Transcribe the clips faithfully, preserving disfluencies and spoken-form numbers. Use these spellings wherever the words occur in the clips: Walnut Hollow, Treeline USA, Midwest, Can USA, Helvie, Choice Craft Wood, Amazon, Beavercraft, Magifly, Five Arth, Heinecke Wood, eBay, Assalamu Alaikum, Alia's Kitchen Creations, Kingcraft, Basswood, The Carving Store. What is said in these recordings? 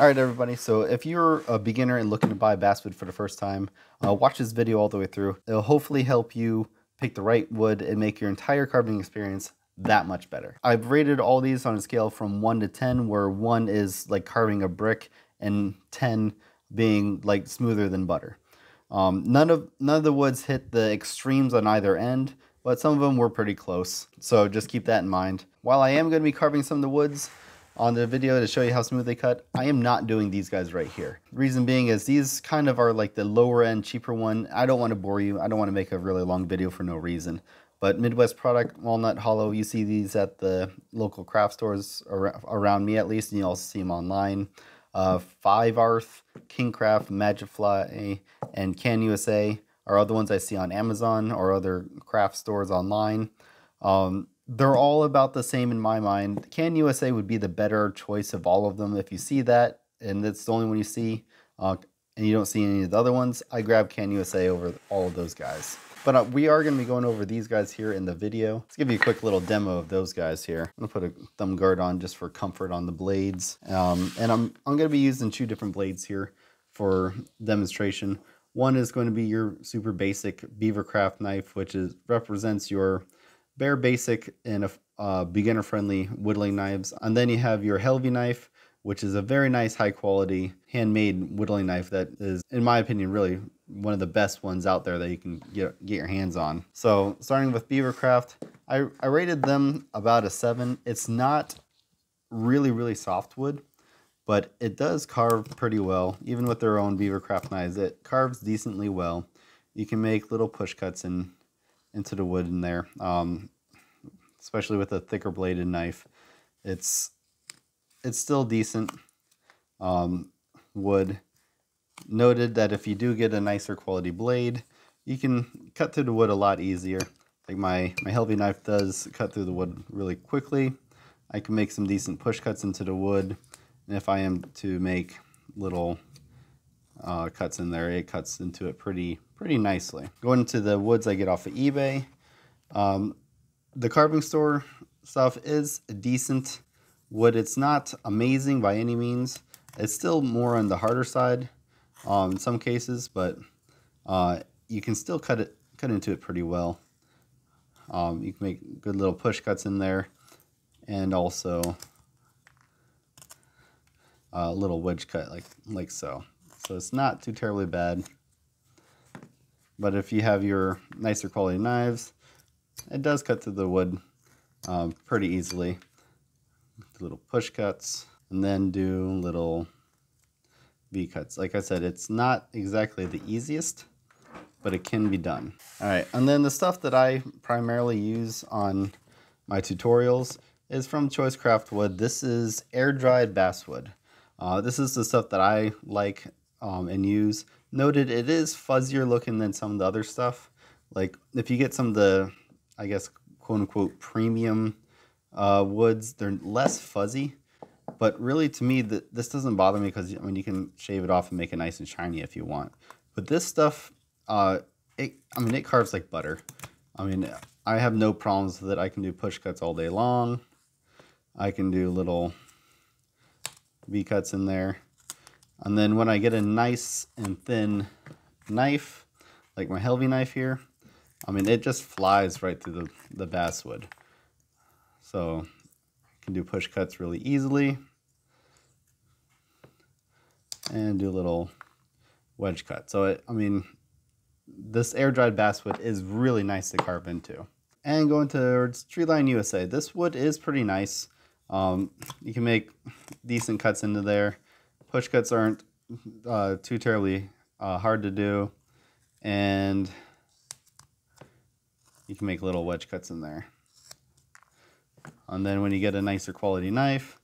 All right, everybody, so if you're a beginner and looking to buy basswood for the first time, uh, watch this video all the way through. It'll hopefully help you pick the right wood and make your entire carving experience that much better. I've rated all these on a scale from one to ten, where one is like carving a brick and ten being like smoother than butter. Um, none of, none of the woods hit the extremes on either end, but some of them were pretty close, so just keep that in mind. While I am going to be carving some of the woods on the video to show you how smooth they cut, I am not doing these guys right here. Reason being is these kind of are like the lower end, cheaper one. I don't want to bore you. I don't want to make a really long video for no reason. But Midwest product, Walnut Hollow, you see these at the local craft stores around me at least, and you also see them online. Uh, Five Arth, Kingcraft, Magifly, and Can U S A are other ones I see on Amazon or other craft stores online. Um, They're all about the same in my mind. Can U S A would be the better choice of all of them. If you see that, and that's the only one you see, uh, and you don't see any of the other ones, I grab Can U S A over all of those guys. But uh, we are going to be going over these guys here in the video. Let's give you a quick little demo of those guys here. I'm going to put a thumb guard on just for comfort on the blades. Um, and I'm, I'm going to be using two different blades here for demonstration. One is going to be your super basic Beavercraft knife, which is represents your bare basic and a uh, beginner-friendly whittling knives. And then you have your Helvie knife, which is a very nice, high-quality, handmade whittling knife that is, in my opinion, really one of the best ones out there that you can get, get your hands on. So starting with Beavercraft, I, I rated them about a seven. It's not really, really soft wood, but it does carve pretty well. Even with their own Beavercraft knives, it carves decently well. You can make little push cuts and into the wood in there, um, especially with a thicker bladed knife. It's it's still decent um, wood. Noted that if you do get a nicer quality blade, you can cut through the wood a lot easier. Like my, my Helvie knife does cut through the wood really quickly. I can make some decent push cuts into the wood. And if I am to make little uh, cuts in there, it cuts into it pretty pretty nicely. Going to the woods I get off of eBay. Um, the carving store stuff is decent wood. It's not amazing by any means. It's still more on the harder side um, in some cases, but uh, you can still cut it, cut into it pretty well. Um, you can make good little push cuts in there, and also a little wedge cut like, like so. So it's not too terribly bad. But if you have your nicer quality knives, it does cut through the wood um, pretty easily. Do little push cuts, and then do little V cuts. Like I said, it's not exactly the easiest, but it can be done. All right, and then the stuff that I primarily use on my tutorials is from Choice Craft Wood. This is air-dried basswood. Uh, this is the stuff that I like um, and use. Noted, it is fuzzier looking than some of the other stuff. Like if you get some of the, I guess, quote unquote, premium uh, woods, they're less fuzzy. But really, to me, the, this doesn't bother me because I mean, you can shave it off and make it nice and shiny if you want. But this stuff, uh, it, I mean, it carves like butter. I mean, I have no problems with it. I can do push cuts all day long. I can do little V cuts in there. And then when I get a nice and thin knife, like my Helvie knife here, I mean, it just flies right through the, the basswood. So I can do push cuts really easily and do a little wedge cut. So, it, I mean, this air-dried basswood is really nice to carve into. And going towards Treeline U S A, this wood is pretty nice. Um, you can make decent cuts into there. Push cuts aren't uh, too terribly uh, hard to do, and you can make little wedge cuts in there. And then when you get a nicer quality knife,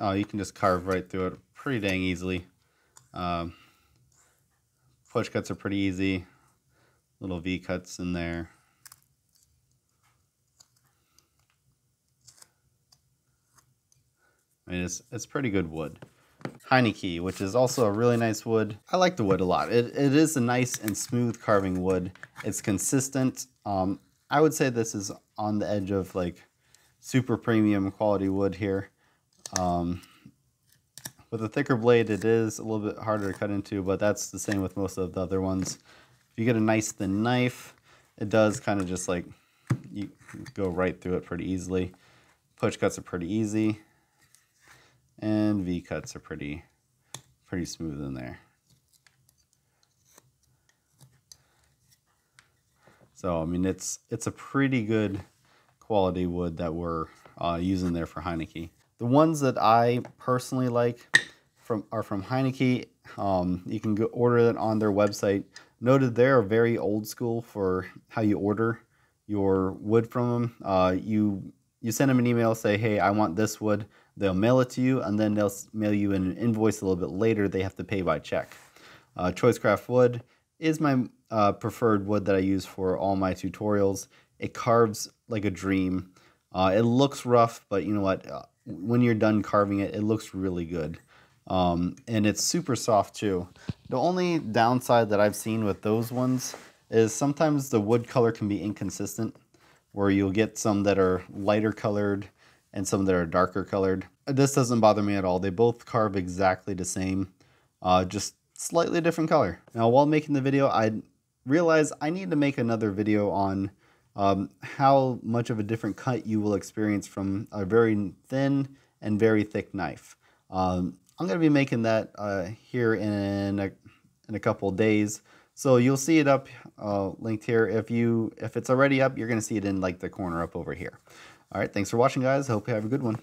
uh, you can just carve right through it pretty dang easily. Um, push cuts are pretty easy, little V cuts in there. I mean, it's, it's pretty good wood. Heinecke, which is also a really nice wood. I like the wood a lot. It, it is a nice and smooth carving wood. It's consistent. Um, I would say this is on the edge of like super premium quality wood here. Um, With a thicker blade, it is a little bit harder to cut into, but that's the same with most of the other ones. If you get a nice thin knife, it does kind of just like, you go right through it pretty easily. Push cuts are pretty easy, and V cuts are pretty, pretty smooth in there. So, I mean, it's it's a pretty good quality wood that we're uh, using there for Heinecke. The ones that I personally like from are from Heinecke. Um, you can go order it on their website. Noted, they're very old school for how you order your wood from them. Uh, you, you send them an email, say, hey, I want this wood. They'll mail it to you, and then they'll mail you an invoice a little bit later. They have to pay by check. Uh, Choice Craft Wood is my uh, preferred wood that I use for all my tutorials. It carves like a dream. Uh, it looks rough, but you know what? Uh, when you're done carving it, it looks really good. Um, and it's super soft too. The only downside that I've seen with those ones is sometimes the wood color can be inconsistent, where you'll get some that are lighter colored and some that are darker colored. This doesn't bother me at all. They both carve exactly the same, uh, just slightly different color. Now, while making the video, I realized I need to make another video on um, how much of a different cut you will experience from a very thin and very thick knife. Um, I'm going to be making that uh, here in a, in a couple of days. So you'll see it up uh, linked here. If you if it's already up, you're going to see it in like the corner up over here. All right, thanks for watching, guys. Hope you have a good one.